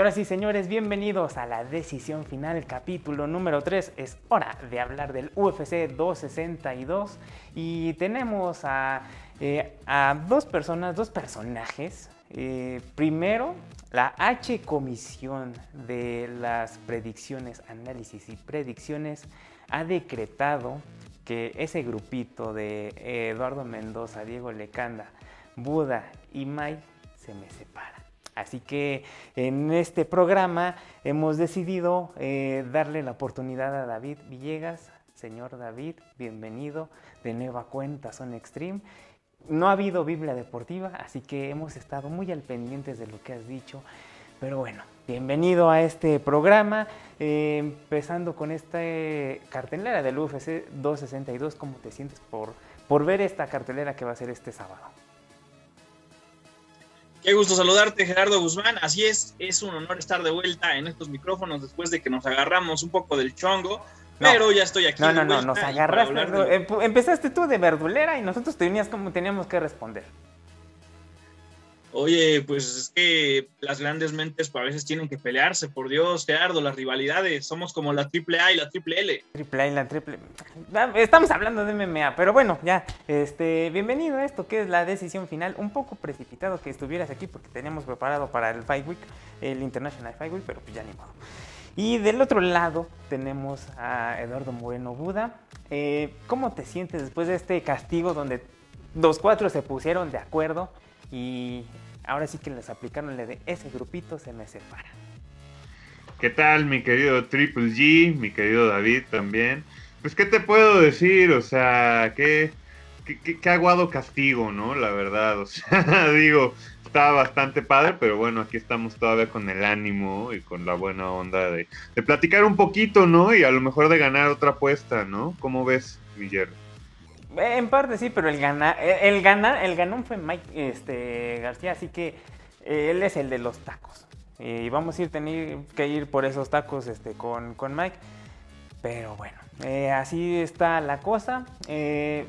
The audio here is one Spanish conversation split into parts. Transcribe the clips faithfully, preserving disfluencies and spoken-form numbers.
Señoras y señores, bienvenidos a la Decisión Final, capítulo número tres. Es hora de hablar del U F C dos sesenta y dos y tenemos a, eh, a dos personas, dos personajes. Eh, primero, la H Comisión de las Predicciones, Análisis y Predicciones ha decretado que ese grupito de eh, Eduardo Mendoza, Diego Lecanda, Buda y Mai se me separa. Así que en este programa hemos decidido eh, darle la oportunidad a David Villegas. Señor David, bienvenido de nueva cuenta a Son Extreme. No ha habido Biblia Deportiva, así que hemos estado muy al pendiente de lo que has dicho. Pero bueno, bienvenido a este programa. Eh, empezando con esta cartelera del U F C dos sesenta y dos, ¿cómo te sientes por, por ver esta cartelera que va a ser este sábado? Qué gusto saludarte, Gerardo Guzmán. Así es, es un honor estar de vuelta en estos micrófonos después de que nos agarramos un poco del chongo, no, pero ya estoy aquí. No, no, no, nos agarraste, de... empezaste tú de verdulera y nosotros tenías como teníamos que responder. Oye, pues es que las grandes mentes a veces tienen que pelearse, por Dios, Gerardo, las rivalidades, somos como la Triple A y la Triple L. Triple A y la Triple... Estamos hablando de M M A, pero bueno, ya, este, bienvenido a esto que es la Decisión Final. Un poco precipitado que estuvieras aquí porque teníamos preparado para el Fight Week, el International Fight Week, pero pues ya ni modo. Y del otro lado tenemos a Eduardo Moreno Buda. Eh, ¿Cómo te sientes después de este castigo donde los cuatro se pusieron de acuerdo? Y ahora sí que les aplicaron la de ese grupito se me separa. ¿Qué tal, mi querido Triple G? Mi querido David también. Pues, ¿qué te puedo decir? O sea, qué, qué, qué, qué aguado castigo, ¿no? La verdad, o sea, digo, estaba bastante padre, pero bueno, aquí estamos todavía con el ánimo y con la buena onda de, de platicar un poquito, ¿no? Y a lo mejor de ganar otra apuesta, ¿no? ¿Cómo ves, Guillermo? En parte sí, pero el gana, el gana, el ganón fue Mike este, García, así que eh, él es el de los tacos. Y eh, vamos a ir tener que ir por esos tacos este, con, con Mike. Pero bueno, eh, así está la cosa. Eh,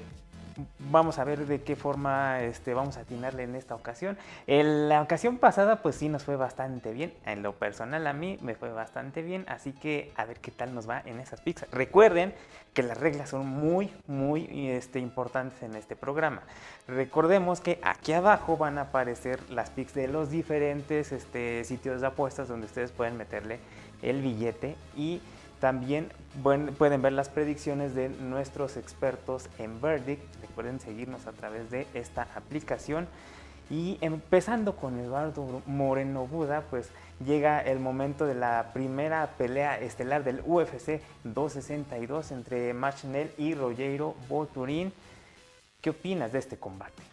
vamos a ver de qué forma este, vamos a atinarle en esta ocasión. En la ocasión pasada pues sí nos fue bastante bien. En lo personal a mí me fue bastante bien. Así que a ver qué tal nos va en esas picks. Recuerden que las reglas son muy muy este, importantes en este programa. Recordemos que aquí abajo van a aparecer las picks de los diferentes este, sitios de apuestas donde ustedes pueden meterle el billete y... También pueden ver las predicciones de nuestros expertos en Verdict. Recuerden seguirnos a través de esta aplicación. Y empezando con Eduardo Moreno Buda, pues llega el momento de la primera pelea estelar del U F C dos sesenta y dos entre Matt Schnell y Rogerio Bontorín. ¿Qué opinas de este combate?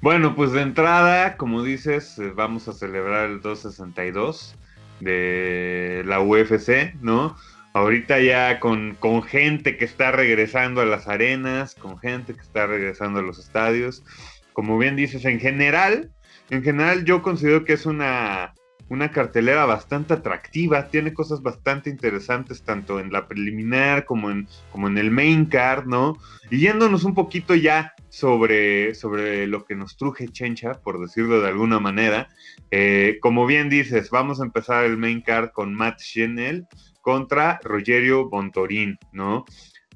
Bueno, pues de entrada, como dices, vamos a celebrar el dos sesenta y dos. De la U F C, ¿no? Ahorita ya con, con gente que está regresando a las arenas, con gente que está regresando a los estadios. Como bien dices, en general, en general yo considero que es una, una cartelera bastante atractiva, tiene cosas bastante interesantes tanto en la preliminar como en, como en el main card, ¿no? Y yéndonos un poquito ya sobre, sobre lo que nos truje Chencha, por decirlo de alguna manera. Eh, como bien dices, vamos a empezar el main card con Matt Schnell contra Rogerio Bontorín, ¿no?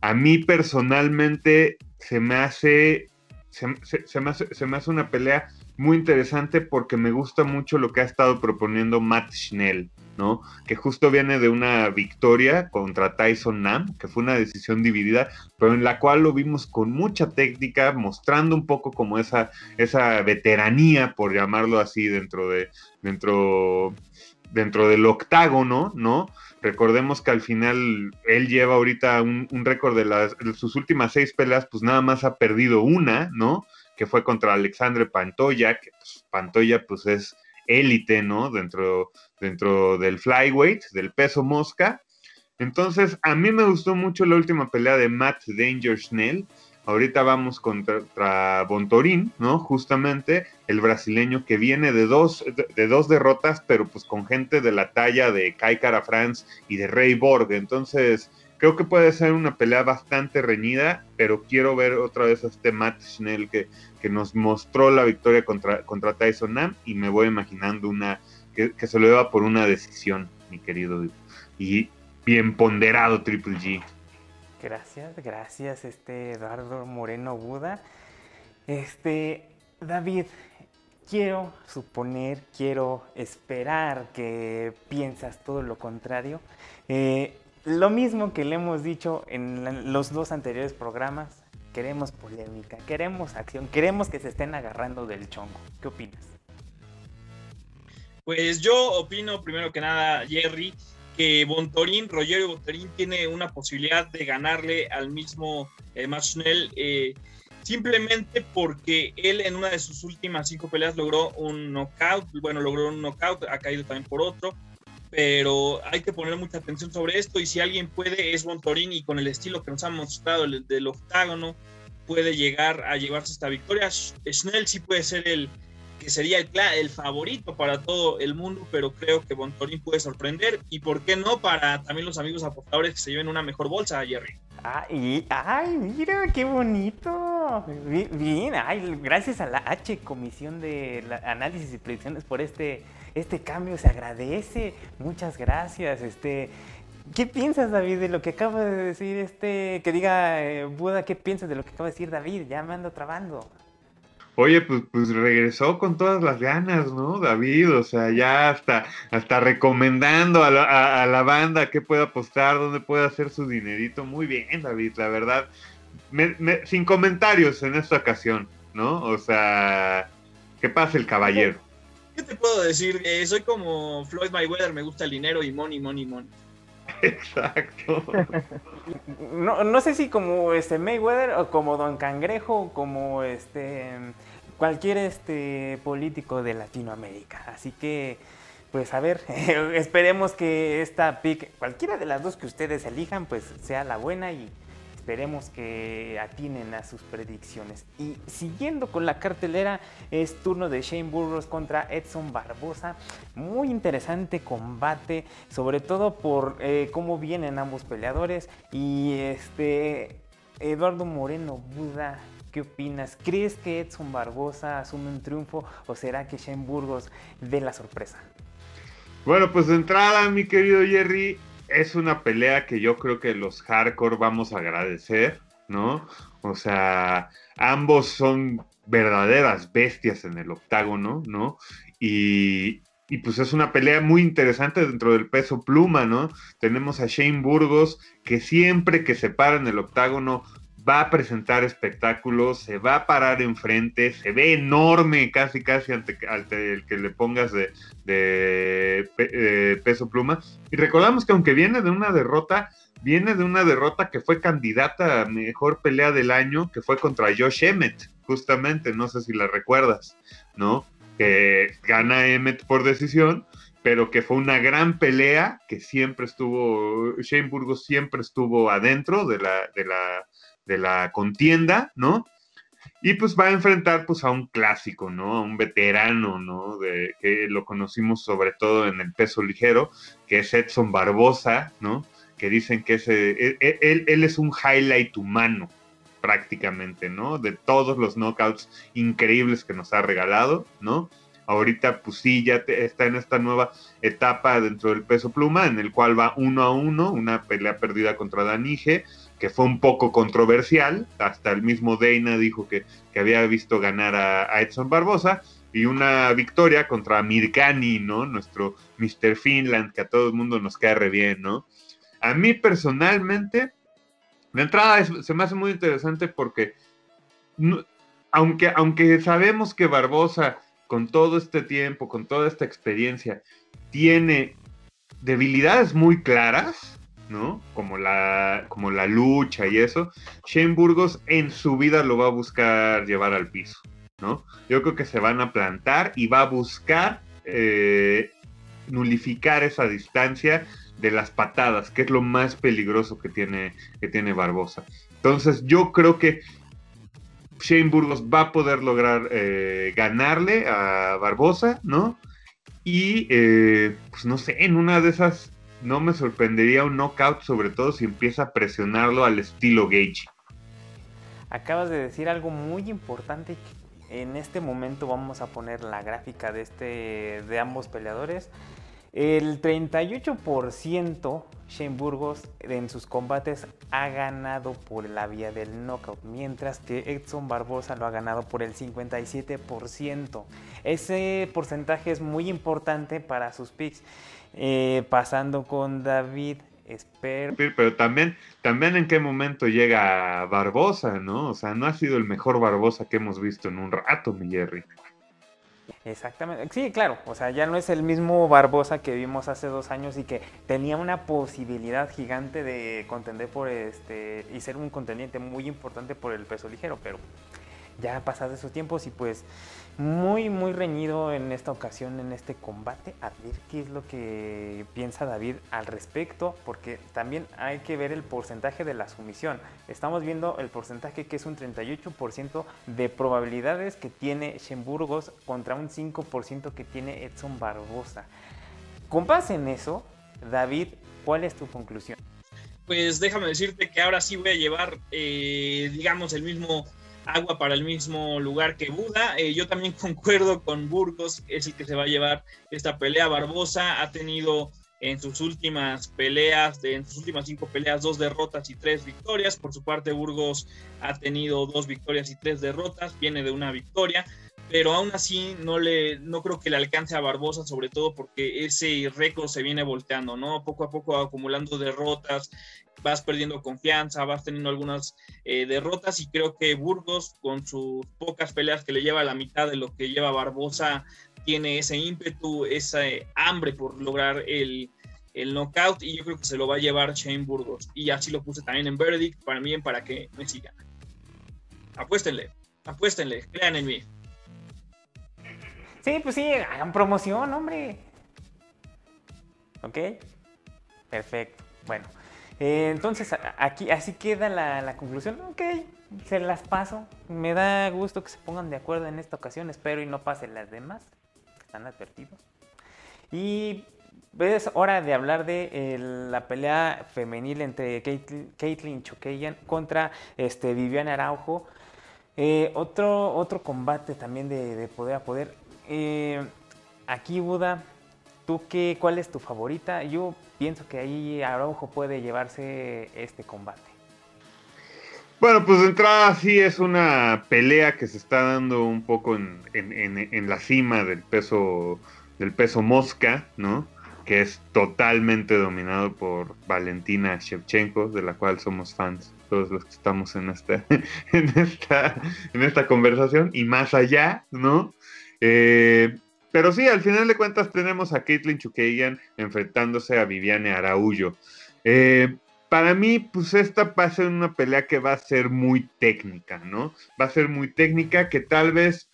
A mí personalmente se me hace, se, se, se me hace, se me hace una pelea muy interesante porque me gusta mucho lo que ha estado proponiendo Matt Schnell, ¿no? Que justo viene de una victoria contra Tyson Nam, que fue una decisión dividida, pero en la cual lo vimos con mucha técnica, mostrando un poco como esa, esa veteranía, por llamarlo así, dentro de, dentro, dentro del octágono, ¿no? Recordemos que al final él lleva ahorita un, un récord de, las, de sus últimas seis peleas, pues nada más ha perdido una, ¿no? Que fue contra Alexandre Pantoja, que pues, Pantoja pues es élite, ¿no? Dentro, dentro del flyweight, del peso mosca. Entonces, a mí me gustó mucho la última pelea de Matt Danger Schnell. Ahorita vamos contra, contra Bontorín, ¿no? Justamente el brasileño que viene de dos, de, de dos derrotas, pero pues con gente de la talla de Kai Kara France y de Ray Borg. Entonces, Creo que puede ser una pelea bastante reñida, pero quiero ver otra vez a este Matt Schnell que, que nos mostró la victoria contra, contra Tyson Nam, y me voy imaginando una que, que se lo lleva por una decisión, mi querido, y bien ponderado Triple G. Gracias, gracias este Eduardo Moreno Buda. Este, David, quiero suponer, quiero esperar que piensas todo lo contrario. Eh, lo mismo que le hemos dicho en la, los dos anteriores programas, queremos polémica, queremos acción, queremos que se estén agarrando del chongo. ¿Qué opinas? Pues yo opino, primero que nada, Jerry, que Bontorín, Rogerio Bontorín tiene una posibilidad de ganarle al mismo eh, Matt Schnell, eh, simplemente porque él en una de sus últimas cinco peleas logró un knockout, bueno, logró un knockout, ha caído también por otro, pero hay que poner mucha atención sobre esto, y si alguien puede es Bontorín, y con el estilo que nos ha mostrado el, del octágono, puede llegar a llevarse esta victoria. Schnell sí puede ser el que sería el, el favorito para todo el mundo, pero creo que Bontorín puede sorprender, y por qué no para también los amigos apostadores que se lleven una mejor bolsa, Jerry. Ah, y, ¡Ay, mira, qué bonito! Bien, bien, ay, gracias a la H, Comisión de Análisis y Predicciones, por este, este cambio, se agradece. Muchas gracias. Este, ¿qué piensas, David, de lo que acaba de decir este? Que diga eh, Buda, ¿qué piensas de lo que acaba de decir David? Ya me ando trabando. Oye, pues, pues regresó con todas las ganas, ¿no, David? O sea, ya hasta, hasta recomendando a la, a, a la banda qué puede apostar, dónde puede hacer su dinerito. Muy bien, David, la verdad. Me, me, sin comentarios en esta ocasión, ¿no? O sea, ¿qué pasa el caballero? ¿Qué te puedo decir? Eh, soy como Floyd Mayweather, me gusta el dinero y money, money, money. Exacto. No, no sé si como este Mayweather o como Don Cangrejo o como este cualquier este político de Latinoamérica. Así que, pues a ver, esperemos que esta pick, cualquiera de las dos que ustedes elijan, pues sea la buena, y esperemos que atinen a sus predicciones. Y siguiendo con la cartelera, es turno de Shane Burgos contra Edson Barbosa. Muy interesante combate, sobre todo por eh, cómo vienen ambos peleadores. Y este Eduardo Moreno Buda, ¿qué opinas? ¿Crees que Edson Barbosa asume un triunfo o será que Shane Burgos dé la sorpresa? Bueno, pues de entrada, mi querido Jerry, es una pelea que yo creo que los hardcore vamos a agradecer, ¿no? O sea, ambos son verdaderas bestias en el octágono, ¿no? Y, y pues es una pelea muy interesante dentro del peso pluma, ¿no? Tenemos a Shane Burgos, que siempre que se para en el octágono va a presentar espectáculos, se va a parar enfrente, se ve enorme casi casi ante, ante el que le pongas de, de, de peso pluma. Y recordamos que aunque viene de una derrota, viene de una derrota que fue candidata a mejor pelea del año, que fue contra Josh Emmett, justamente, no sé si la recuerdas, ¿no? Que gana Emmett por decisión, pero que fue una gran pelea, que siempre estuvo, Shane Burgos siempre estuvo adentro de la... De la de la contienda, ¿no? Y pues va a enfrentar pues a un clásico, ¿no? A un veterano, ¿no? De, que lo conocimos sobre todo en el peso ligero, que es Edson Barbosa, ¿no? Que dicen que es, eh, él, él es un highlight humano, prácticamente, ¿no? De todos los knockouts increíbles que nos ha regalado, ¿no? Ahorita pues sí, ya te, está en esta nueva etapa dentro del peso pluma, en el cual va uno a uno, una pelea perdida contra Danige, que fue un poco controversial, hasta el mismo Dana dijo que, que había visto ganar a, a Edson Barbosa, y una victoria contra Mirkani, ¿no? Nuestro mister Finland, que a todo el mundo nos cae re bien, ¿no? A mí personalmente, de entrada es, se me hace muy interesante porque, no, aunque, aunque sabemos que Barbosa, con todo este tiempo, con toda esta experiencia, tiene debilidades muy claras, ¿no? Como la, como la lucha y eso, Shane Burgos en su vida lo va a buscar llevar al piso, ¿no? Yo creo que se van a plantar y va a buscar eh, nulificar esa distancia de las patadas, que es lo más peligroso que tiene, que tiene Barbosa. Entonces yo creo que Shane Burgos va a poder lograr eh, ganarle a Barbosa, ¿no? Y eh, pues no sé, en una de esas no me sorprendería un knockout, sobre todo si empieza a presionarlo al estilo Gaethje. Acabas de decir algo muy importante. En este momento vamos a poner la gráfica de, este, de ambos peleadores. El treinta y ocho por ciento Shane Burgos en sus combates ha ganado por la vía del knockout, mientras que Edson Barbosa lo ha ganado por el cincuenta y siete por ciento. Ese porcentaje es muy importante para sus picks. Eh, pasando con David, espero... Pero también, también en qué momento llega Barbosa, ¿no? O sea, no ha sido el mejor Barbosa que hemos visto en un rato, mi Jerry. Exactamente, sí, claro, o sea, ya no es el mismo Barbosa que vimos hace dos años y que tenía una posibilidad gigante de contender por este y ser un contendiente muy importante por el peso ligero, pero ya ha pasado esos tiempos y pues muy, muy reñido en esta ocasión, en este combate. A ver qué es lo que piensa David al respecto, porque también hay que ver el porcentaje de la sumisión. Estamos viendo el porcentaje que es un treinta y ocho por ciento de probabilidades que tiene Shane Burgos contra un cinco por ciento que tiene Edson Barbosa. Con base en eso, David, ¿cuál es tu conclusión? Pues déjame decirte que ahora sí voy a llevar, eh, digamos, el mismo... agua para el mismo lugar que Buda. Eh, yo también concuerdo con Burgos, es el que se va a llevar esta pelea. Barbosa ha tenido en sus últimas peleas, en sus últimas cinco peleas, dos derrotas y tres victorias. Por su parte, Burgos ha tenido dos victorias y tres derrotas, viene de una victoria, pero aún así no, le, no creo que le alcance a Barbosa, sobre todo porque ese récord se viene volteando, ¿no? Poco a poco acumulando derrotas, vas perdiendo confianza, vas teniendo algunas eh, derrotas, y creo que Burgos, con sus pocas peleas que le lleva a la mitad de lo que lleva Barbosa, tiene ese ímpetu, esa eh, hambre por lograr el, el knockout, y yo creo que se lo va a llevar Shane Burgos, y así lo puse también en Verdict, para mí, para que me sigan. Apuéstenle, apuéstenle, crean en mí. Sí, pues sí, hagan promoción, hombre. Ok, perfecto. Bueno, eh, entonces aquí así queda la, la conclusión. Ok, se las paso. Me da gusto que se pongan de acuerdo en esta ocasión. Espero y no pasen las demás. Están advertidos. Y es hora de hablar de eh, la pelea femenil entre Caitlin, Caitlin Chookagian contra este, Viviane Araujo. Eh, otro, otro combate también de, de poder a poder. Eh, aquí, Buda, ¿tú qué, cuál es tu favorita? Yo pienso que ahí Araujo puede llevarse este combate. Bueno, pues de entrada sí es una pelea que se está dando un poco en, en, en, en la cima del peso, del peso mosca, ¿no? Que es totalmente dominado por Valentina Shevchenko, de la cual somos fans todos los que estamos en esta, en esta, en esta conversación y más allá, ¿no? Eh, pero sí, al final de cuentas tenemos a Caitlin Chookagian enfrentándose a Viviane Araujo. Eh, para mí, pues esta va a ser una pelea que va a ser muy técnica, ¿no? Va a ser muy técnica, que tal vez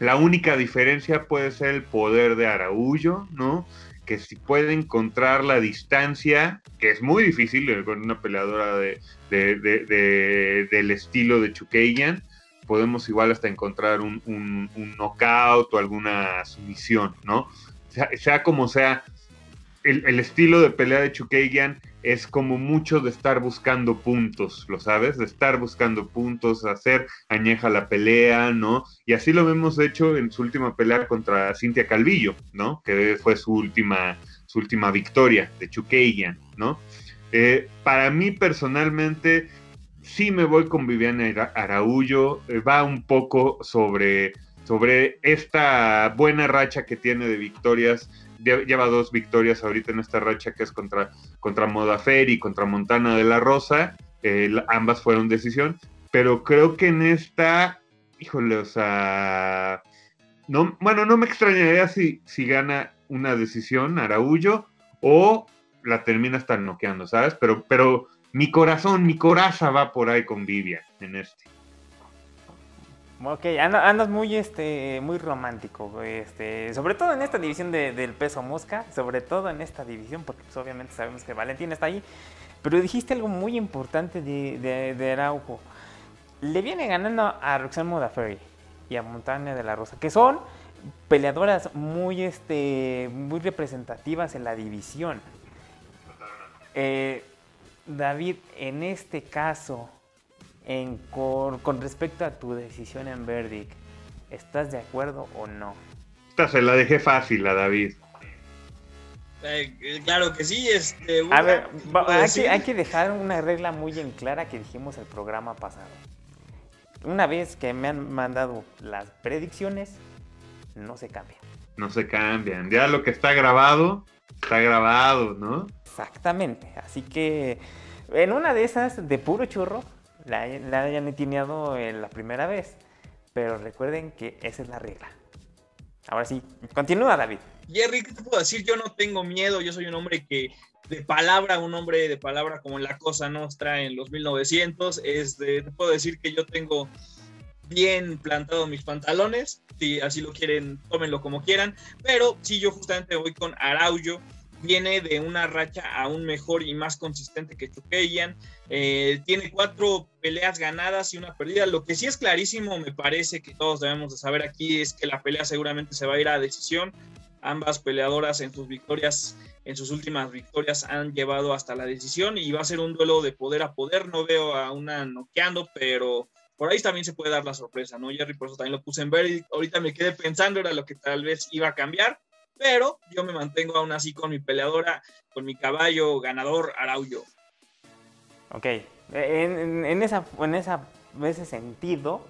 la única diferencia puede ser el poder de Araujo, ¿no? Que si puede encontrar la distancia, que es muy difícil con una peleadora de, de, de, de, del estilo de Chookagian, podemos igual hasta encontrar un, un, un knockout o alguna sumisión, ¿no? Sea, sea como sea, el, el estilo de pelea de Chookagian es como mucho de estar buscando puntos, ¿lo sabes? De estar buscando puntos, hacer añeja la pelea, ¿no? Y así lo hemos hecho en su última pelea contra Cintia Calvillo, ¿no? Que fue su última, su última victoria de Chookagian, ¿no? Eh, para mí personalmente... sí me voy con Viviane Araujo, va un poco sobre, sobre esta buena racha que tiene de victorias, lleva dos victorias ahorita en esta racha que es contra, contra Modafferi y contra Montana de la Rosa, eh, ambas fueron decisión, pero creo que en esta, híjole, o sea, no, bueno, no me extrañaría si, si gana una decisión Araujo o la termina hasta noqueando, ¿sabes? Pero, pero... mi corazón, mi coraza va por ahí con Vivian en este. Ok, andas, andas muy, este, muy romántico, este, sobre todo en esta división de, del peso mosca, sobre todo en esta división, porque pues, obviamente sabemos que Valentina está ahí, pero dijiste algo muy importante de, de, de Araujo. Le viene ganando a Roxanne Modafferi y a Montana de la Rosa, que son peleadoras muy, este, muy representativas en la división. Eh, David, en este caso, en, con, con respecto a tu decisión en Verdict, ¿estás de acuerdo o no? Esta se la dejé fácil a David. Eh, claro que sí. Este, una, a ver, hay que, hay que dejar una regla muy en clara que dijimos el programa pasado. Una vez que me han mandado las predicciones, no se cambian. No se cambian. Ya lo que está grabado, está grabado, ¿no? Exactamente. Así que en una de esas, de puro churro, la, la hayan etineado la primera vez. Pero recuerden que esa es la regla. Ahora sí, continúa, David. Jerry, ¿qué te puedo decir? Yo no tengo miedo, yo soy un hombre que de palabra, un hombre de palabra como en la Cosa Nostra en los mil novecientos, este, te puedo decir que yo tengo bien plantado mis pantalones, si así lo quieren, tómenlo como quieran, pero sí, yo justamente voy con Araujo, viene de una racha aún mejor y más consistente que Chookagian, eh, tiene cuatro peleas ganadas y una perdida, lo que sí es clarísimo, me parece que todos debemos de saber aquí, es que la pelea seguramente se va a ir a decisión. Ambas peleadoras en sus victorias, en sus últimas victorias han llevado hasta la decisión y va a ser un duelo de poder a poder. No veo a una noqueando, pero por ahí también se puede dar la sorpresa, ¿no, Jerry? Por eso también lo puse en Verdict. Ahorita me quedé pensando, era lo que tal vez iba a cambiar, pero yo me mantengo aún así con mi peleadora, con mi caballo ganador, Araujo. Ok, en, en, esa, en esa, ese sentido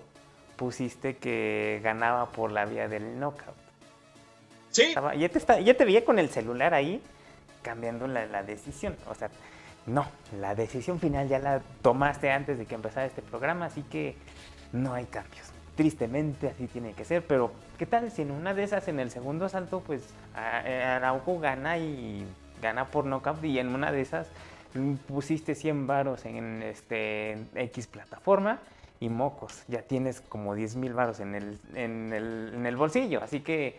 pusiste que ganaba por la vía del knockout. Sí. Ya, te está, ya te veía con el celular ahí cambiando la, la decisión. O sea, no, la decisión final ya la tomaste antes de que empezara este programa, así que no hay cambios. Tristemente así tiene que ser, pero ¿qué tal si en una de esas, en el segundo asalto, pues Araujo gana y gana por knockout y en una de esas pusiste cien varos en este en X plataforma y mocos, ya tienes como diez mil varos en el, en, el, en el bolsillo, así que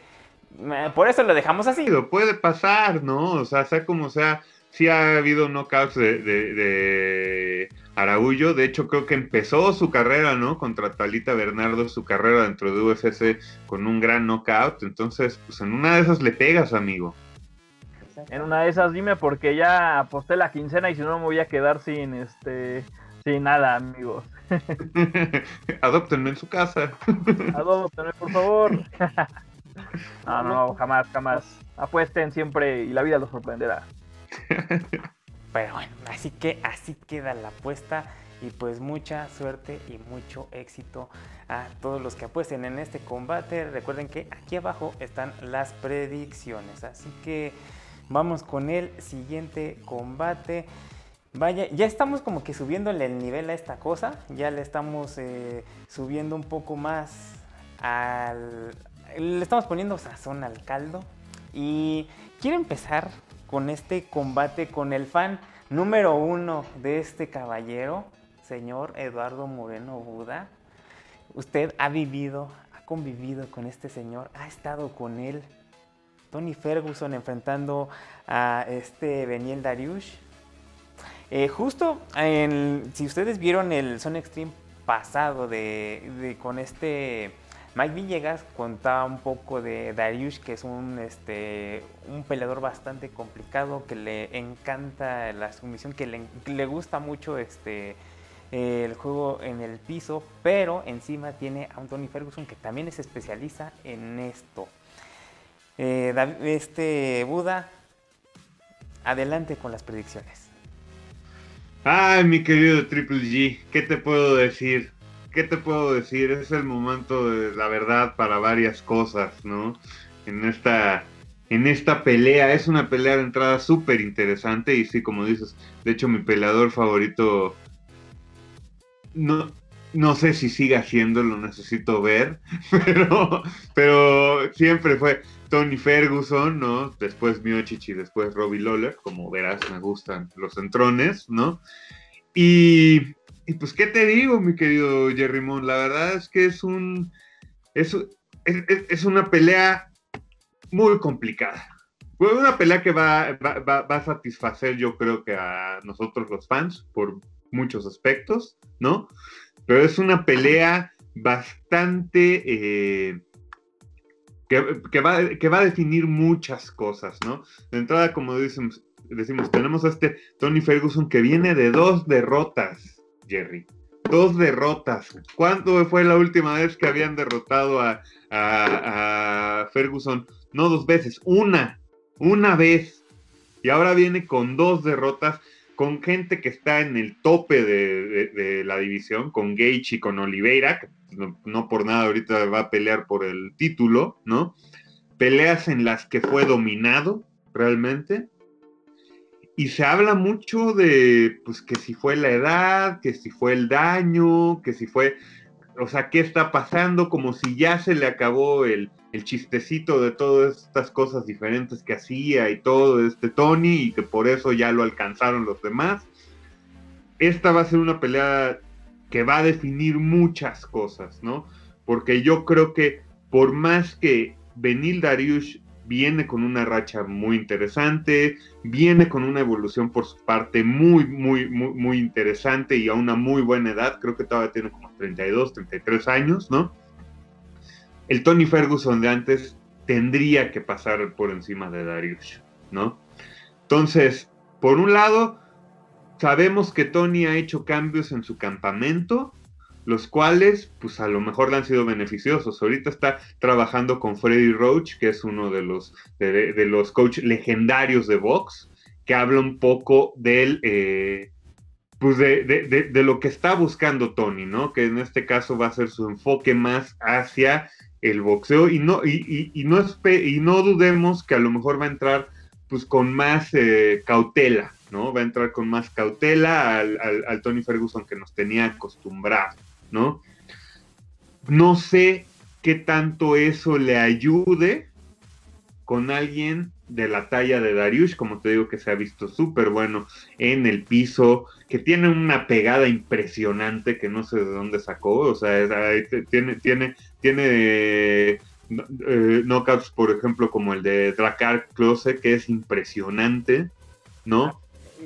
por eso lo dejamos así. Puede pasar, ¿no? O sea, sea como sea, sí ha habido knockouts de, de, de Araujo. De hecho, creo que empezó su carrera, ¿no? Contra Talita Bernardo, su carrera dentro de U F C con un gran knockout. Entonces, pues en una de esas le pegas, amigo. En una de esas, dime, porque ya aposté la quincena y si no me voy a quedar sin, este, sin nada, amigos. Adóptenme en su casa. Adóptenme, por favor. No, no, jamás, jamás. Apuesten siempre y la vida los sorprenderá. Pero bueno, así que así queda la apuesta. Y pues mucha suerte y mucho éxito a todos los que apuesten en este combate. Recuerden que aquí abajo están las predicciones. Así que vamos con el siguiente combate. Vaya, ya estamos como que subiéndole el nivel a esta cosa. Ya le estamos eh, subiendo un poco más al... Le estamos poniendo sazón al caldo y quiero empezar con este combate con el fan número uno de este caballero, señor Eduardo Moreno Buda. Usted ha vivido, ha convivido con este señor, ha estado con él. Tony Ferguson enfrentando a este Beneil Dariush. Eh, justo, en, si ustedes vieron el Son Extreme pasado de, de con este... Mike Villegas contaba un poco de Dariush, que es un, este, un peleador bastante complicado, que le encanta la sumisión, que le, que le gusta mucho este, eh, el juego en el piso, pero encima tiene a un Tony Ferguson que también se especializa en esto. Eh, este Buda, adelante con las predicciones. Ay, mi querido Triple G, ¿qué te puedo decir? ¿Qué te puedo decir? Es el momento de la verdad para varias cosas, ¿no? En esta, en esta pelea, es una pelea de entrada súper interesante y sí, como dices, de hecho mi peleador favorito, no, no sé si sigue haciéndolo, necesito ver, pero, pero siempre fue Tony Ferguson, ¿no? Después Miocic y después Robbie Lawler, como verás me gustan los entrones, ¿no? Y... Y pues, ¿qué te digo, mi querido Jerry Mon? La verdad es que es un es, es, es una pelea muy complicada. Una pelea que va, va, va, va a satisfacer, yo creo que a nosotros los fans, por muchos aspectos, ¿no? Pero es una pelea bastante... Eh, que, que, va, que va a definir muchas cosas, ¿no? De entrada, como dicen, decimos, tenemos a este Tony Ferguson que viene de dos derrotas, Jerry. Dos derrotas. ¿Cuándo fue la última vez que habían derrotado a, a, a Ferguson? No dos veces, una. Una vez. Y ahora viene con dos derrotas, con gente que está en el tope de, de, de la división, con Gaethje y con Oliveira, que no, no por nada ahorita va a pelear por el título, ¿no? Peleas en las que fue dominado, realmente. Y se habla mucho de, pues, que si fue la edad, que si fue el daño, que si fue... O sea, ¿qué está pasando? Como si ya se le acabó el, el chistecito de todas estas cosas diferentes que hacía y todo este Tony, y que por eso ya lo alcanzaron los demás. Esta va a ser una pelea que va a definir muchas cosas, ¿no? Porque yo creo que por más que Beneil Dariush viene con una racha muy interesante, viene con una evolución por su parte muy, muy, muy, muy interesante y a una muy buena edad, creo que todavía tiene como treinta y dos, treinta y tres años, ¿no? El Tony Ferguson de antes tendría que pasar por encima de Dariush, ¿no? Entonces, por un lado, sabemos que Tony ha hecho cambios en su campamento, los cuales, pues a lo mejor le han sido beneficiosos. Ahorita está trabajando con Freddie Roach, que es uno de los, de, de los coaches legendarios de box, que habla un poco del, eh, pues de, de, de, de lo que está buscando Tony, ¿no? Que en este caso va a ser su enfoque más hacia el boxeo, y no, y, y, y no, y no dudemos que a lo mejor va a entrar, pues, con más eh, cautela, ¿no? Va a entrar con más cautela al, al, al Tony Ferguson que nos tenía acostumbrado, ¿no? No sé qué tanto eso le ayude con alguien de la talla de Dariush, como te digo, que se ha visto súper bueno en el piso, que tiene una pegada impresionante que no sé de dónde sacó, o sea, es, tiene, tiene, tiene eh, eh, knockouts, por ejemplo, como el de Drakkar Klose, que es impresionante, ¿no?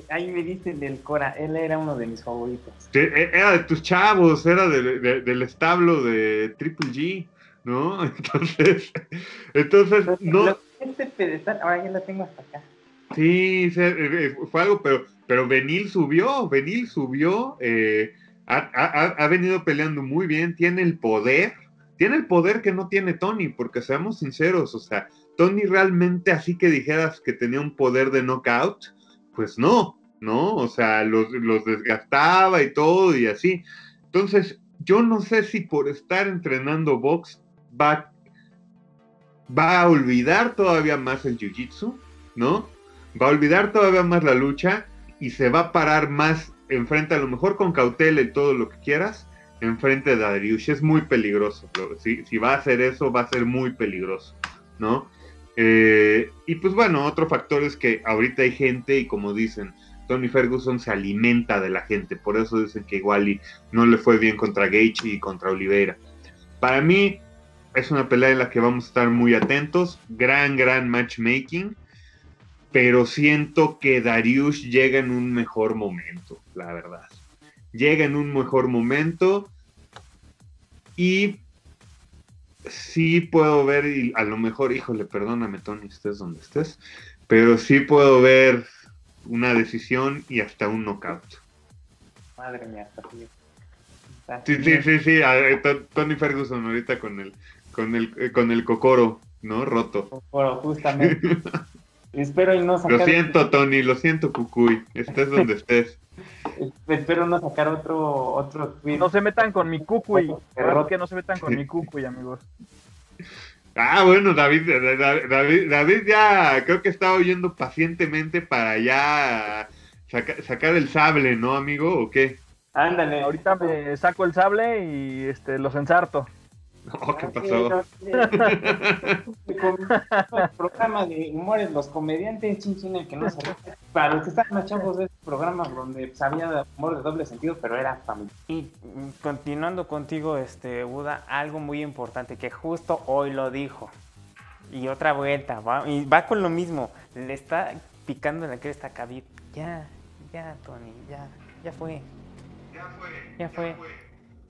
Ahí me dicen del Cora, él era uno de mis favoritos. Era de tus chavos, era de, de, del establo de Triple G, ¿no? Entonces, entonces no... Este pedestal, ahora ya lo tengo hasta acá. Sí, fue algo, pero, pero Beneil subió, Beneil subió, eh, ha, ha, ha venido peleando muy bien, tiene el poder, tiene el poder que no tiene Tony, porque seamos sinceros, o sea, Tony realmente así que dijeras que tenía un poder de knockout, pues no, ¿no? O sea, los, los desgastaba y todo y así. Entonces, yo no sé si por estar entrenando box va, va a olvidar todavía más el jiu-jitsu, ¿no? Va a olvidar todavía más la lucha y se va a parar más enfrente, a lo mejor con cautela y todo lo que quieras, enfrente de Dariush. Es muy peligroso. Si, si va a hacer eso, va a ser muy peligroso, ¿no? Eh, y pues bueno, otro factor es que ahorita hay gente y, como dicen, Tony Ferguson se alimenta de la gente, por eso dicen que igual y no le fue bien contra Gaethje y contra Oliveira. Para mí es una pelea en la que vamos a estar muy atentos, gran, gran matchmaking, pero siento que Dariush llega en un mejor momento, la verdad. Llega en un mejor momento y... sí puedo ver, y a lo mejor, híjole, perdóname Tony, estés donde estés, pero sí puedo ver una decisión y hasta un knockout. Madre mía, hasta tío. Hasta sí, tío. sí, sí, sí, Tony Ferguson ahorita con el, con el, con el cocoro, ¿no? Roto. Cocoro, justamente. Espero y no sacar... Lo siento, Tony, lo siento, Cucuy, estés donde estés. Espero no sacar otro, otro tweet. No se metan con mi Cucuy. Claro que no se metan con mi Cucuy, amigos. Ah, bueno, David, David, David ya creo que está oyendo pacientemente para ya saca, sacar el sable, ¿no, amigo? ¿O qué? Ándale, ahorita me saco el sable y este los ensarto. Oh, ¿qué pasó? El programa de humores, los comediantes, chin, chin, el que no sabía. Para los que estaban más chavos de esos programas donde sabía humor de doble sentido, pero era familiar. Y continuando contigo, este Buda, algo muy importante que justo hoy lo dijo. Y otra vuelta, va, y va con lo mismo. Le está picando en la cresta a Khabib. Ya, ya, Tony, ya, ya fue. Ya fue. Ya fue. Ya fue.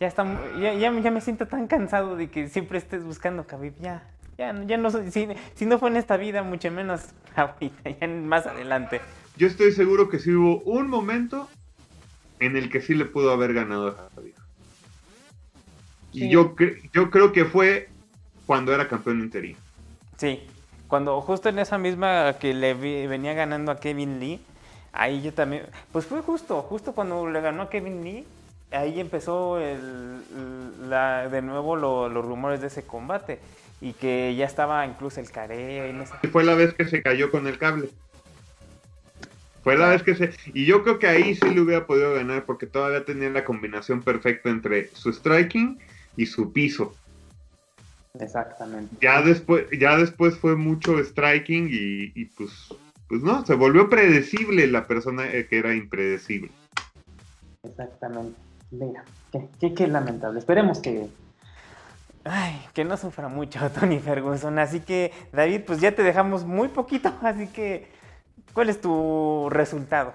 Ya, está, ya, ya, ya me siento tan cansado de que siempre estés buscando, Khabib. Ya, ya, ya no soy. Si, si no fue en esta vida, mucho menos ahorita, ya más adelante. yo estoy seguro que sí hubo un momento en el que sí le pudo haber ganado a Khabib. Sí. Y yo, cre yo creo que fue cuando era campeón interino. Sí, cuando justo en esa misma que le venía ganando a Kevin Lee, ahí yo también... Pues fue justo, justo cuando le ganó a Kevin Lee, ahí empezó el, la, de nuevo lo, los rumores de ese combate. Y que ya estaba incluso el careo. Y no sé. Fue la vez que se cayó con el cable. Fue la vez que se... Y yo creo que ahí sí le hubiera podido ganar, porque todavía tenía la combinación perfecta entre su striking y su piso. Exactamente. Ya después, ya después fue mucho striking y, y pues, pues no, se volvió predecible la persona que era impredecible. Exactamente. Mira, qué, qué, qué lamentable. Esperemos que... Ay, que no sufra mucho Tony Ferguson. Así que, David, pues ya te dejamos muy poquito, así que ¿cuál es tu resultado?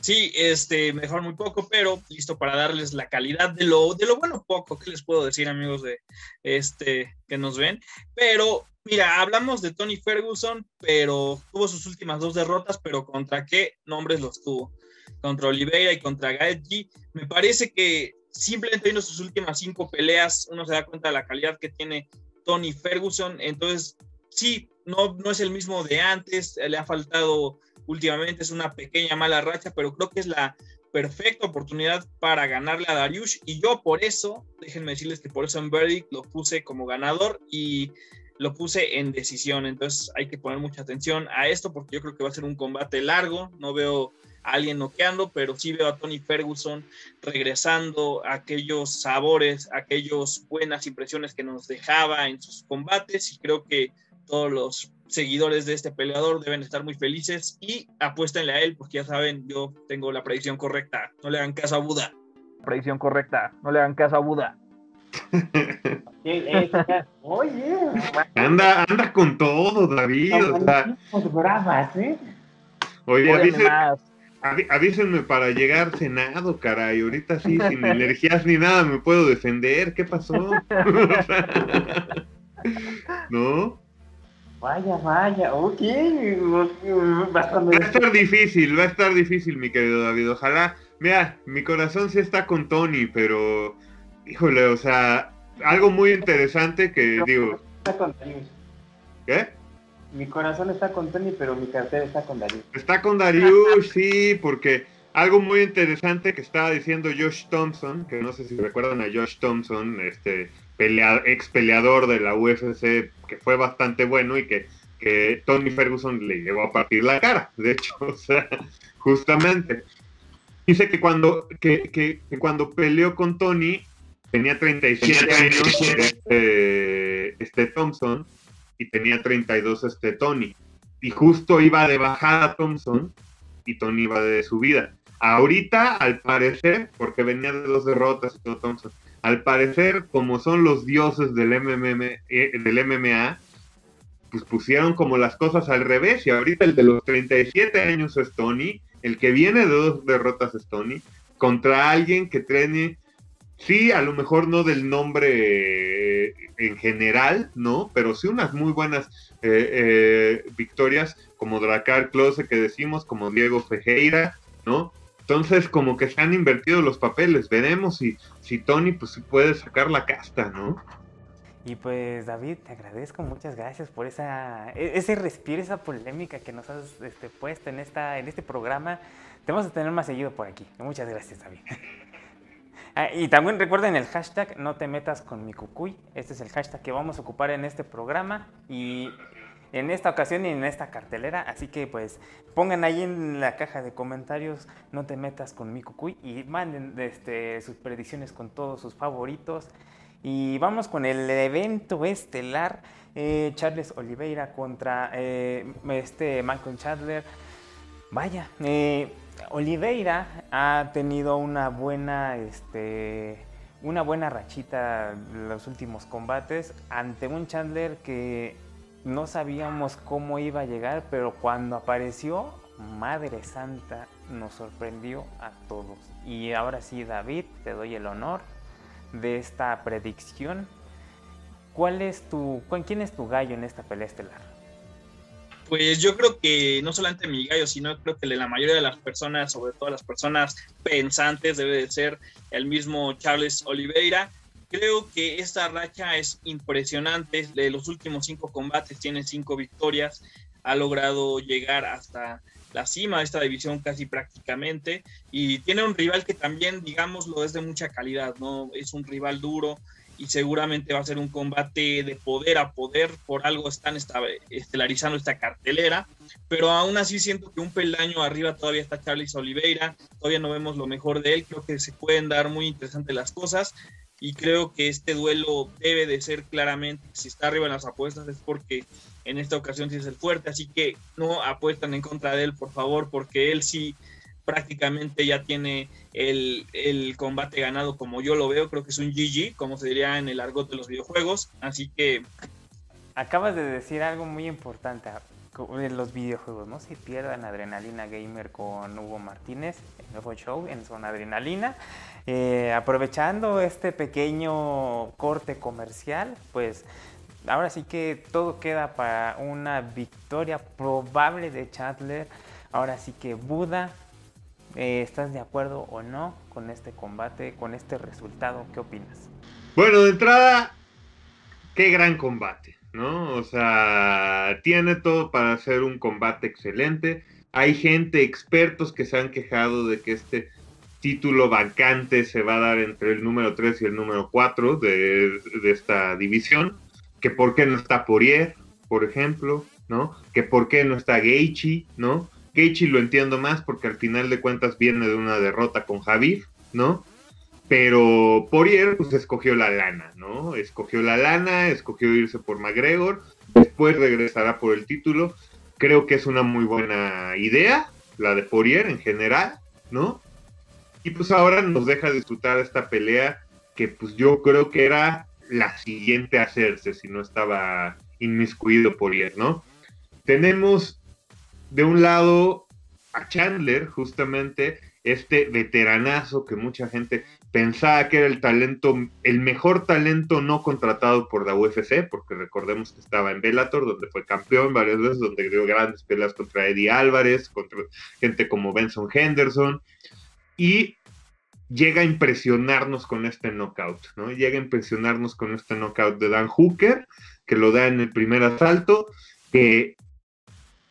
Sí, este, me dejaron muy poco, pero listo para darles la calidad de lo, de lo bueno poco que les puedo decir, amigos de este que nos ven. Pero mira, hablamos de Tony Ferguson, pero tuvo sus últimas dos derrotas, pero ¿contra qué nombres los tuvo? Contra Oliveira y contra Gaethje. Me parece que simplemente viendo sus últimas cinco peleas, uno se da cuenta de la calidad que tiene Tony Ferguson. Entonces, sí, no, no es el mismo de antes, le ha faltado últimamente, es una pequeña mala racha, pero creo que es la perfecta oportunidad para ganarle a Dariush. Y yo por eso, déjenme decirles que por eso en Verdict lo puse como ganador y lo puse en decisión. Entonces hay que poner mucha atención a esto, porque yo creo que va a ser un combate largo. No veo a alguien noqueando, pero sí veo a Tony Ferguson regresando a aquellos sabores, a aquellas buenas impresiones que nos dejaba en sus combates, y creo que todos los seguidores de este peleador deben estar muy felices y apuéstenle a él, porque ya saben, yo tengo la predicción correcta. No le hagan caso a Buda. Predicción correcta, no le hagan caso a Buda. Oye, anda, anda con todo, David. O sea, bravas, ¿eh? Oye, avísen, avísenme para llegar cenado, caray. Ahorita sí, sin energías ni nada, me puedo defender. ¿Qué pasó? ¿No? Vaya, vaya, ok. Va a, va a estar difícil, va a estar difícil, mi querido David. Ojalá, mira, mi corazón sí está con Tony, pero híjole, o sea, algo muy interesante que digo. Está con Dariush. ¿Qué? Mi corazón está con Tony, pero mi cartera está con Dariush. Está con Dariush, sí, porque algo muy interesante que estaba diciendo Josh Thomson, que no sé si recuerdan a Josh Thomson, este pelea, ex peleador de la U F C, que fue bastante bueno y que, que Tony Ferguson le llevó a partir la cara, de hecho, o sea, justamente. Dice que cuando, que, que, que cuando peleó con Tony, tenía treinta y siete años este, este Thomson y tenía treinta y dos este Tony. Y justo iba de bajada Thomson y Tony iba de subida. Ahorita, al parecer, porque venía de dos derrotas y todo Thomson, al parecer, como son los dioses del M M A, pues pusieron como las cosas al revés. Y ahorita el de los treinta y siete años es Tony, el que viene de dos derrotas es Tony, contra alguien que tiene... Sí, a lo mejor no del nombre en general, ¿no? Pero sí unas muy buenas eh, eh, victorias, como Drakkar Klose, que decimos, como Diego Lecanda, ¿no? Entonces, como que se han invertido los papeles. Veremos si, si Tony pues puede sacar la casta, ¿no? Y pues, David, te agradezco, muchas gracias por esa, ese respiro, esa polémica que nos has este, puesto en, esta, en este programa. Te vamos a tener más seguido por aquí. Muchas gracias, David. Ah, y también recuerden el hashtag no te metas con mi cucuy. Este es el hashtag que vamos a ocupar en este programa y en esta ocasión y en esta cartelera. Así que pues pongan ahí en la caja de comentarios no te metas con mi cucuy y manden este, sus predicciones con todos sus favoritos. Y vamos con el evento estelar, eh, Charles Oliveira contra eh, este Michael Chandler. Vaya, eh, Oliveira ha tenido una buena, este, una buena rachita en los últimos combates ante un Chandler que no sabíamos cómo iba a llegar, pero cuando apareció, madre santa, nos sorprendió a todos. Y ahora sí, David, te doy el honor de esta predicción. ¿Cuál es tu, cuál, quién es tu gallo en esta pelea estelar? Pues yo creo que no solamente mi gallo, sino creo que la mayoría de las personas, sobre todo las personas pensantes, debe de ser el mismo Charles Oliveira. Creo que esta racha es impresionante. De los últimos cinco combates tiene cinco victorias. Ha logrado llegar hasta la cima de esta división casi prácticamente. Y tiene un rival que también, digámoslo, es de mucha calidad, ¿no? Es un rival duro y seguramente va a ser un combate de poder a poder. Por algo están estelarizando esta cartelera. Pero aún así siento que un peldaño arriba todavía está Charles Oliveira. Todavía no vemos lo mejor de él. Creo que se pueden dar muy interesantes las cosas. Y creo que este duelo debe de ser claramente, si está arriba en las apuestas es porque en esta ocasión sí es el fuerte, así que no apuestan en contra de él, por favor, porque él sí prácticamente ya tiene el, el combate ganado como yo lo veo. Creo que es un G G, como se diría en el argot de los videojuegos, así que... Acabas de decir algo muy importante en los videojuegos, no se pierdan Adrenalina Gamer con Hugo Martínez, el nuevo show en Zona Adrenalina. Eh, aprovechando este pequeño corte comercial, pues ahora sí que todo queda para una victoria probable de Chandler. Ahora sí que Buda, eh, ¿estás de acuerdo o no con este combate, con este resultado? ¿Qué opinas? Bueno, de entrada, qué gran combate, ¿no? O sea, tiene todo para hacer un combate excelente. Hay gente, expertos, que se han quejado de que este título vacante se va a dar entre el número tres y el número cuatro de, de esta división, que por qué no está Poirier, por ejemplo, ¿no? Que por qué no está Gaethje, ¿no? Gaethje lo entiendo más porque al final de cuentas viene de una derrota con Khabib, ¿no? Pero Poirier pues escogió la lana, ¿no? Escogió la lana, escogió irse por McGregor, después regresará por el título. Creo que es una muy buena idea, la de Poirier en general, ¿no? Y pues ahora nos deja disfrutar esta pelea que pues yo creo que era la siguiente a hacerse si no estaba inmiscuido por él, ¿no? Tenemos de un lado a Chandler, justamente este veteranazo que mucha gente pensaba que era el talento, el mejor talento no contratado por la U F C, porque recordemos que estaba en Bellator, donde fue campeón varias veces, donde dio grandes peleas contra Eddie Álvarez, contra gente como Benson Henderson. Y llega a impresionarnos con este knockout, ¿no? Llega a impresionarnos con este knockout de Dan Hooker, que lo da en el primer asalto, que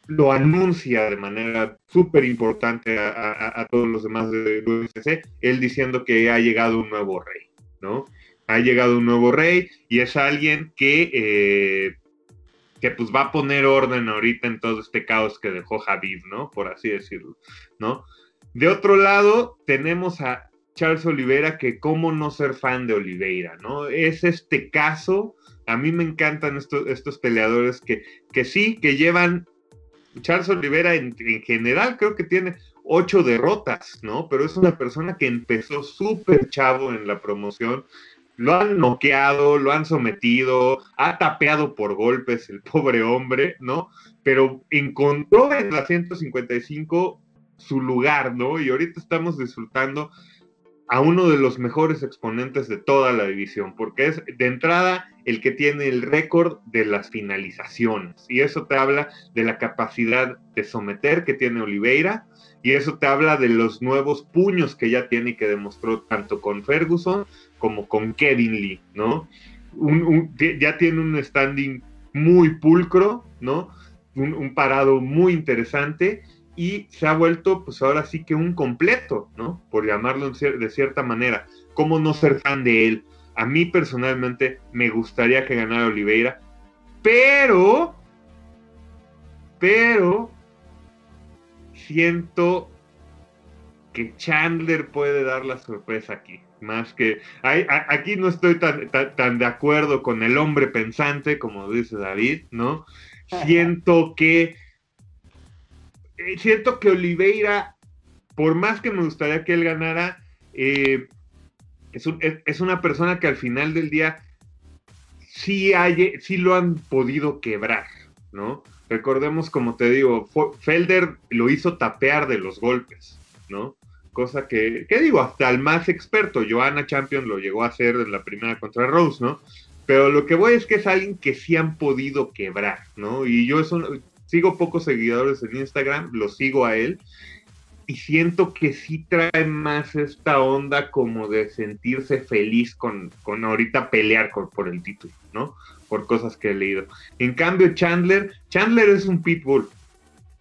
lo anuncia de manera súper importante a, a, a todos los demás del U F C, él diciendo que ha llegado un nuevo rey, ¿no? Ha llegado un nuevo rey y es alguien que, eh, que pues va a poner orden ahorita en todo este caos que dejó Khabib, ¿no? Por así decirlo, ¿no? De otro lado, tenemos a Charles Oliveira, que cómo no ser fan de Oliveira, ¿no? Es este caso, a mí me encantan estos, estos peleadores que, que sí, que llevan... Charles Oliveira en, en general creo que tiene ocho derrotas, ¿no? Pero es una persona que empezó súper chavo en la promoción, lo han noqueado, lo han sometido, ha tapeado por golpes el pobre hombre, ¿no? Pero encontró en la ciento cincuenta y cinco... su lugar, ¿no? Y ahorita estamos disfrutando a uno de los mejores exponentes de toda la división, porque es de entrada el que tiene el récord de las finalizaciones, y eso te habla de la capacidad de someter que tiene Oliveira, y eso te habla de los nuevos puños que ya tiene y que demostró tanto con Ferguson como con Kevin Lee, ¿no? Un, un, ya tiene un standing muy pulcro, ¿no? Un, un parado muy interesante, y se ha vuelto, pues ahora sí que un completo, ¿no? Por llamarlo de cierta manera. ¿Cómo no ser fan de él? A mí personalmente me gustaría que ganara Oliveira, pero, pero, siento que Chandler puede dar la sorpresa aquí. Más que, hay, a, aquí no estoy tan, tan, tan de acuerdo con el hombre pensante, como dice David, ¿no? Siento que Siento que Oliveira, por más que me gustaría que él ganara, eh, es, un, es, es una persona que al final del día sí, hay, sí lo han podido quebrar, ¿no? Recordemos, como te digo, Felder lo hizo tapear de los golpes, ¿no? Cosa que, ¿qué digo? Hasta el más experto, Joanna Champion, lo llegó a hacer en la primera contra Rose, ¿no? Pero lo que voy es que es alguien que sí han podido quebrar, ¿no? Y yo eso... sigo pocos seguidores en Instagram, lo sigo a él, y siento que sí trae más esta onda como de sentirse feliz con, con ahorita pelear con, por el título, ¿no? Por cosas que he leído. En cambio, Chandler, Chandler es un pitbull.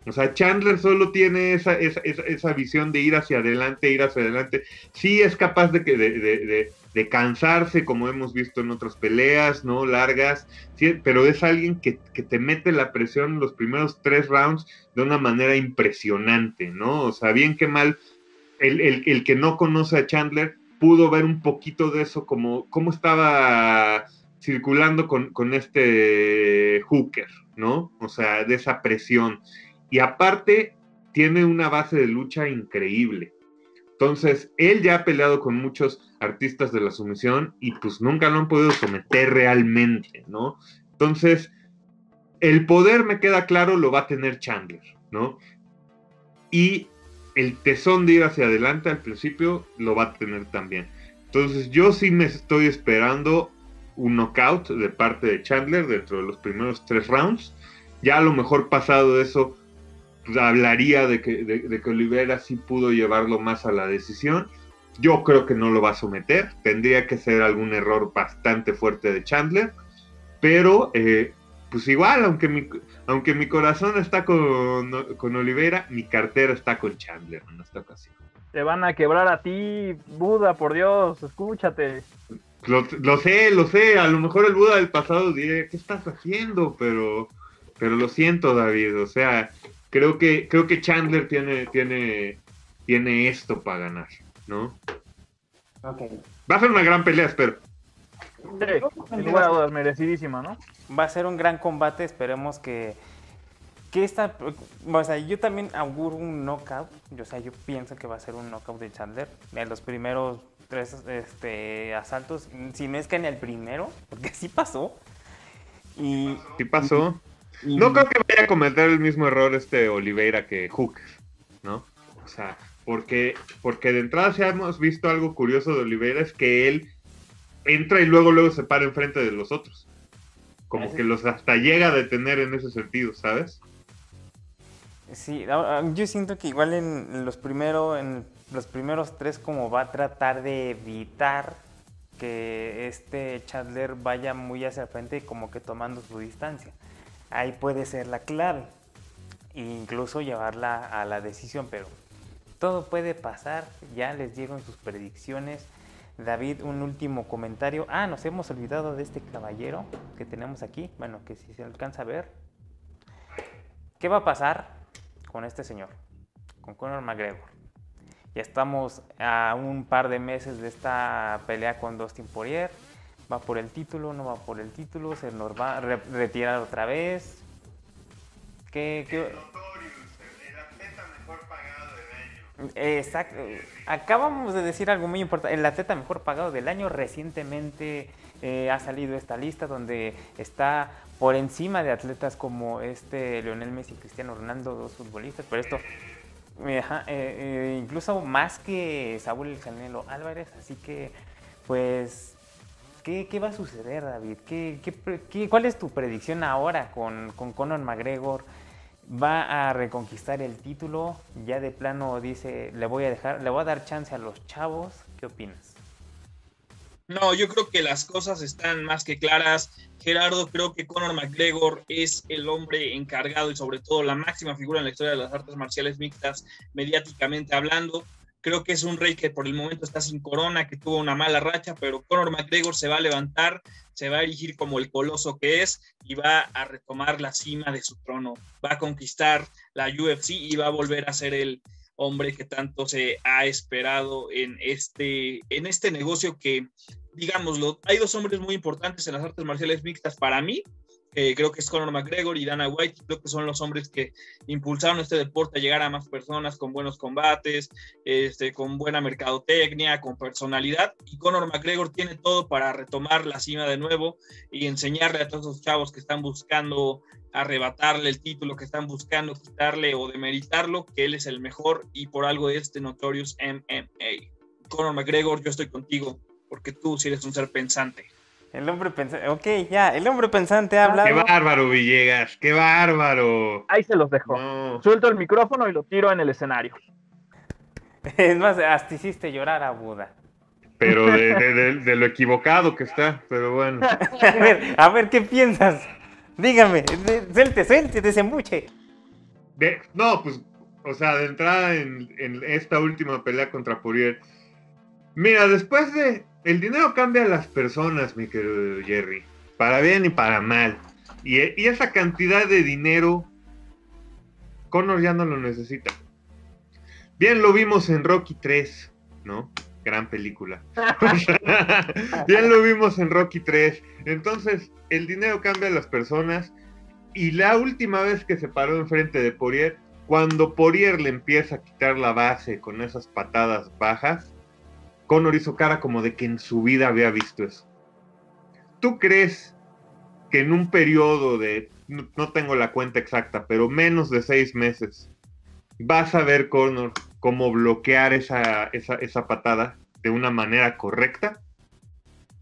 O sea, Chandler solo tiene esa, esa, esa, esa visión de ir hacia adelante, ir hacia adelante. Sí es capaz de, que, de, de, de, de cansarse, como hemos visto en otras peleas, ¿no? Largas, sí, pero es alguien que, que te mete la presión en los primeros tres rounds de una manera impresionante, ¿no? O sea, bien que mal, el, el, el que no conoce a Chandler pudo ver un poquito de eso, como cómo estaba circulando con, con este Hooker, ¿no? O sea, de esa presión. Y aparte, tiene una base de lucha increíble. Entonces, él ya ha peleado con muchos artistas de la sumisión y pues nunca lo han podido someter realmente, ¿no? Entonces, el poder, me queda claro, lo va a tener Chandler, ¿no? Y el tesón de ir hacia adelante al principio lo va a tener también. Entonces, yo sí me estoy esperando un knockout de parte de Chandler dentro de los primeros tres rounds. Ya a lo mejor pasado eso, hablaría de que, de, de que Oliveira sí pudo llevarlo más a la decisión. Yo creo que no lo va a someter, tendría que ser algún error bastante fuerte de Chandler, pero eh, pues igual, aunque mi, aunque mi corazón está con, con Oliveira, mi cartera está con Chandler en esta ocasión. Te van a quebrar a ti, Buda, por Dios, escúchate. Lo, lo sé, lo sé, a lo mejor el Buda del pasado diría, ¿qué estás haciendo? Pero, pero lo siento, David, o sea... Creo que, creo que Chandler tiene, tiene, tiene esto para ganar, ¿no? Okay. Va a ser una gran pelea, espero. Sí, sin lugar a dudas, merecidísima, ¿no? Va a ser un gran combate, esperemos que, que esta... O sea, yo también auguro un knockout, o sea, yo pienso que va a ser un knockout de Chandler en los primeros tres este, asaltos, si no es que en el primero, porque sí pasó. Y... Sí pasó. Y... No creo que vaya a cometer el mismo error este Oliveira que Hooker, ¿no? O sea, porque, porque de entrada si hemos visto algo curioso de Oliveira es que él entra y luego luego se para enfrente de los otros. Como sí, que los hasta llega a detener en ese sentido, ¿sabes? Sí, yo siento que igual en los, primero, en los primeros tres como va a tratar de evitar que este Chandler vaya muy hacia el frente como que tomando su distancia. Ahí puede ser la clave, e incluso llevarla a la decisión, pero todo puede pasar, ya les dieron sus predicciones. David, un último comentario. Ah, nos hemos olvidado de este caballero que tenemos aquí, bueno, que si se alcanza a ver. ¿Qué va a pasar con este señor, con Conor McGregor? Ya estamos a un par de meses de esta pelea con Dustin Poirier. ¿Va por el título? ¿No va por el título? ¿Se nos va a re retirar otra vez? ¿Qué? qué... El Notorious, el atleta mejor pagado del año. Exacto. Acabamos de decir algo muy importante. El atleta mejor pagado del año recientemente eh, ha salido esta lista donde está por encima de atletas como este Lionel Messi y Cristiano Ronaldo, dos futbolistas. Pero esto, ajá, eh, eh, incluso más que Saúl El Canelo Álvarez. Así que, pues... ¿Qué, ¿Qué va a suceder, David? ¿Qué, qué, qué, ¿Cuál es tu predicción ahora con, con Conor McGregor? ¿Va a reconquistar el título? Ya de plano dice, le voy a dejar, le voy a dar chance a los chavos. ¿Qué opinas? No, yo creo que las cosas están más que claras. Gerardo, creo que Conor McGregor es el hombre encargado y sobre todo la máxima figura en la historia de las artes marciales mixtas, mediáticamente hablando. Creo que es un rey que por el momento está sin corona, que tuvo una mala racha, pero Conor McGregor se va a levantar, se va a erigir como el coloso que es y va a retomar la cima de su trono. Va a conquistar la U F C y va a volver a ser el hombre que tanto se ha esperado en este, en este negocio que, digámoslo, hay dos hombres muy importantes en las artes marciales mixtas para mí. Eh, creo que es Conor McGregor y Dana White, creo que son los hombres que impulsaron este deporte a llegar a más personas con buenos combates, este, con buena mercadotecnia, con personalidad, y Conor McGregor tiene todo para retomar la cima de nuevo y enseñarle a todos esos chavos que están buscando arrebatarle el título, que están buscando quitarle o demeritarlo, que él es el mejor y por algo de este Notorious M M A. Conor McGregor, yo estoy contigo, porque tú sí eres un ser pensante. El hombre pensante, ok, ya, el hombre pensante ha hablado. ¡Qué bárbaro, Villegas! ¡Qué bárbaro! Ahí se los dejo. No. Suelto el micrófono y lo tiro en el escenario. Es más, hasta hiciste llorar a Buda. Pero de, de, de, de lo equivocado que está, pero bueno. A ver, a ver, ¿qué piensas? Dígame, suelte, suelte, desembuche. De, no, pues, o sea, de entrada en, en esta última pelea contra Poirier. Mira, después de... El dinero cambia a las personas, mi querido Jerry. Para bien y para mal. Y, y esa cantidad de dinero, Conor ya no lo necesita. Bien lo vimos en Rocky tres, ¿no? Gran película. Bien lo vimos en Rocky tres. Entonces, el dinero cambia a las personas. Y la última vez que se paró enfrente de Poirier, cuando Poirier le empieza a quitar la base con esas patadas bajas, Conor hizo cara como de que en su vida había visto eso. ¿Tú crees que en un periodo de, no, no tengo la cuenta exacta, pero menos de seis meses, vas a ver, Conor, cómo bloquear esa, esa, esa patada de una manera correcta?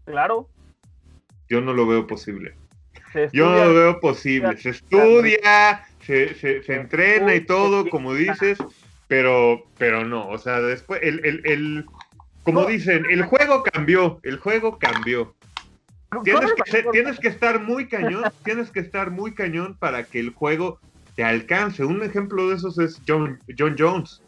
Claro. Yo no lo veo posible. Yo no lo veo posible. Se estudia, se, se, se entrena y todo, como dices, pero, pero no. O sea, después, el... el, el Como dicen, el juego cambió, el juego cambió. Tienes que, ser, tienes que estar muy cañón, tienes que estar muy cañón para que el juego te alcance. Un ejemplo de esos es John, John Jones.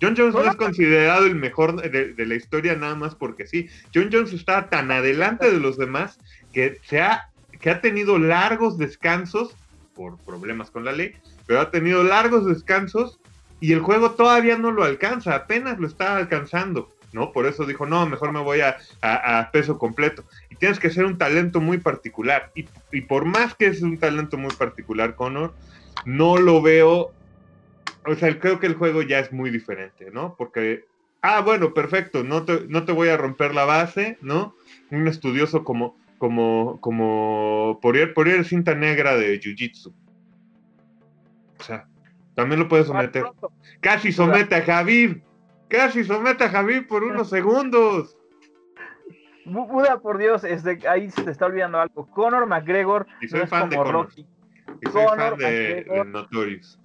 John Jones no es considerado el mejor de, de la historia nada más porque sí. John Jones está tan adelante de los demás que, se ha, que ha tenido largos descansos, por problemas con la ley, pero ha tenido largos descansos y el juego todavía no lo alcanza, apenas lo está alcanzando. ¿No? Por eso dijo, no, mejor me voy a, a, a peso completo. Y tienes que ser un talento muy particular. Y, y por más que es un talento muy particular, Conor, no lo veo... O sea, creo que el juego ya es muy diferente, ¿no? Porque, ah, bueno, perfecto, no te, no te voy a romper la base, ¿no? Un estudioso como, como, como Poirier, Poirier es cinta negra de Jiu-Jitsu. O sea, también lo puedes someter. Casi somete a Khabib. Casi somete a Javi por unos segundos. Buda, por Dios, este, ahí se te está olvidando algo. Conor McGregor y soy no fan es como de Conor. Rocky. Y soy Conor fan de, de Notorious.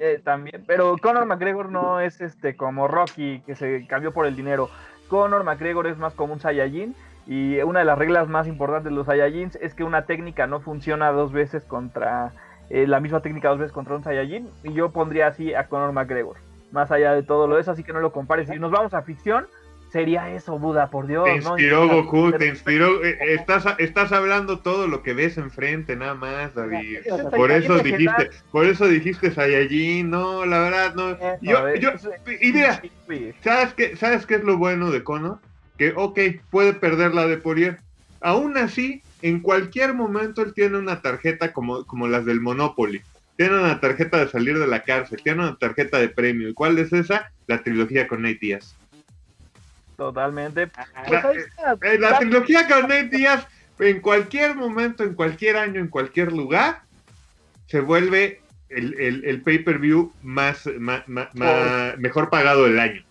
Eh, también, pero Conor McGregor no es este como Rocky, que se cambió por el dinero. Conor McGregor es más como un Saiyajin. Y una de las reglas más importantes de los Saiyajins es que una técnica no funciona dos veces contra... Eh, la misma técnica dos veces contra un Saiyajin. Y yo pondría así a Conor McGregor. Más allá de todo lo eso, así que no lo compares. Si nos vamos a ficción, sería eso, Buda, por Dios. Te inspiró, ¿no? Goku, te inspiró. Estás, estás hablando todo lo que ves enfrente, nada más, David. Por eso dijiste, por eso dijiste Saiyajin, no, la verdad, no. Yo, yo, y mira, ¿sabes qué, ¿sabes qué es lo bueno de Conor? Que, ok, puede perder la de Poirier. Aún así, en cualquier momento él tiene una tarjeta como, como las del Monopoly. Tiene una tarjeta de salir de la cárcel, tiene una tarjeta de premio. ¿Y cuál es esa? La trilogía con Nate Diaz. Totalmente. Pues ahí está. La, la, la trilogía con Nate Diaz, en cualquier momento, en cualquier año, en cualquier lugar, se vuelve el, el, el pay-per-view más, más, más, más mejor pagado del año.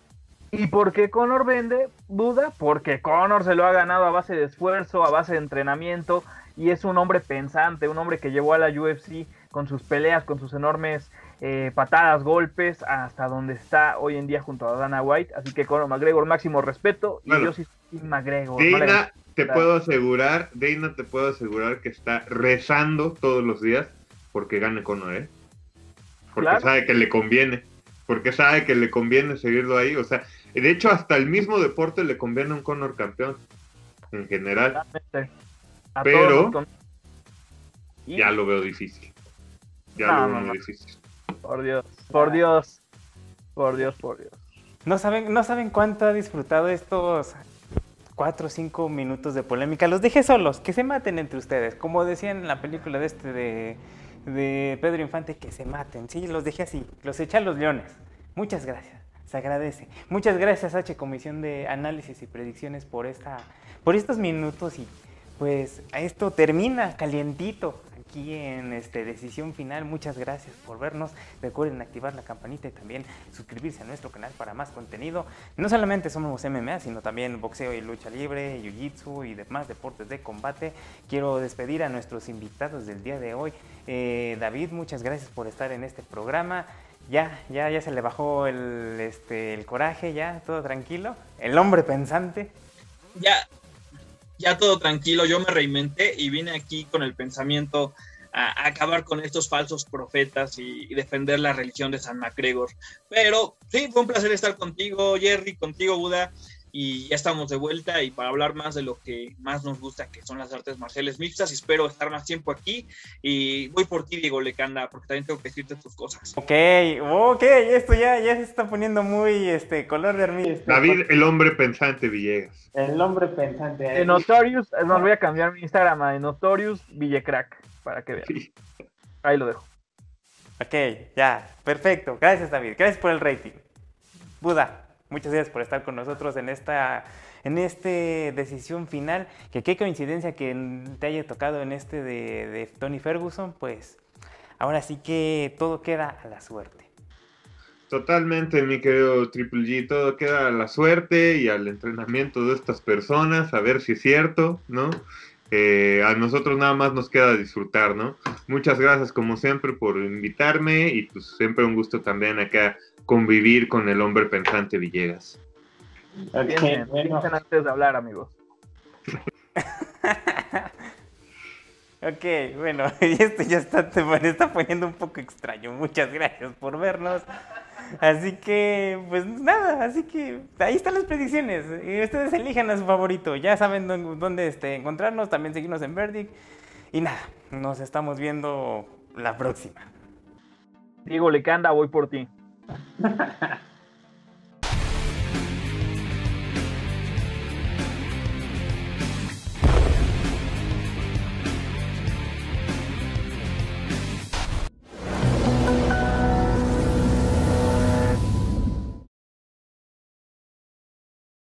¿Y por qué Conor vende, Buda? Porque Conor se lo ha ganado a base de esfuerzo, a base de entrenamiento, y es un hombre pensante, un hombre que llevó a la U F C con sus peleas, con sus enormes eh, patadas, golpes, hasta donde está hoy en día junto a Dana White. Así que Conor McGregor, máximo respeto. Y bueno, yo sí soy McGregor. Dana, no te puedo asegurar, Dana, te puedo asegurar que está rezando todos los días porque gane Conor, ¿eh? Porque claro, sabe que le conviene. Porque sabe que le conviene seguirlo ahí. O sea, de hecho, hasta el mismo deporte le conviene un Conor campeón, en general. A Pero, todos y... ya lo veo difícil. Ya no, no, no. Por Dios, por Dios, por Dios, por Dios. No saben, no saben cuánto ha disfrutado estos cuatro o cinco minutos de polémica. Los dejé solos, que se maten entre ustedes. Como decían en la película de este de, de Pedro Infante, que se maten. Sí, los dejé así, los eché a los leones. Muchas gracias, se agradece. Muchas gracias, H, Comisión de Análisis y Predicciones, por esta, por estos minutos. Y pues esto termina calientito. aquí en este Decisión Final. Muchas gracias por vernos. Recuerden activar la campanita y también suscribirse a nuestro canal para más contenido. No solamente somos M M A, sino también boxeo y lucha libre, jiu-jitsu y demás deportes de combate. Quiero despedir a nuestros invitados del día de hoy. Eh, David, muchas gracias por estar en este programa. Ya, ya, ya se le bajó el, este, el coraje, ya, todo tranquilo. El hombre pensante. Ya, ya todo tranquilo, yo me reinventé y vine aquí con el pensamiento a, a acabar con estos falsos profetas y, y defender la religión de San McGregor. Pero sí, fue un placer estar contigo, Jerry, contigo, Buda. Y ya estamos de vuelta y para hablar más de lo que más nos gusta, que son las artes marciales mixtas. Espero estar más tiempo aquí y voy por ti, Diego Lecanda, porque también tengo que decirte tus cosas. Ok, ok, esto ya, ya se está poniendo muy este color de armiño. David, el hombre pensante Villegas. El hombre pensante. De Notorious, nos voy a cambiar mi Instagram a Notorious Villecrack, para que vean. Sí. Ahí lo dejo. Ok, ya, perfecto. Gracias, David. Gracias por el rating. Buda. Muchas gracias por estar con nosotros en esta en este Decisión Final. Que qué coincidencia que te haya tocado en este de, de Tony Ferguson. Pues ahora sí que todo queda a la suerte. Totalmente, mi querido Triple G. Todo queda a la suerte y al entrenamiento de estas personas. A ver si es cierto, ¿no? Eh, a nosotros nada más nos queda disfrutar, ¿no? Muchas gracias como siempre por invitarme y pues siempre un gusto también acá convivir con el hombre pensante Villegas. Okay, bueno. Antes de hablar, amigos. Ok, bueno, y esto ya está, te está poniendo un poco extraño. Muchas gracias por vernos. Así que, pues nada, así que ahí están las predicciones. Ustedes elijan a su favorito. Ya saben dónde, dónde este, encontrarnos, también seguirnos en Verdict. Y nada, nos estamos viendo la próxima. Diego Lecanda, voy por ti.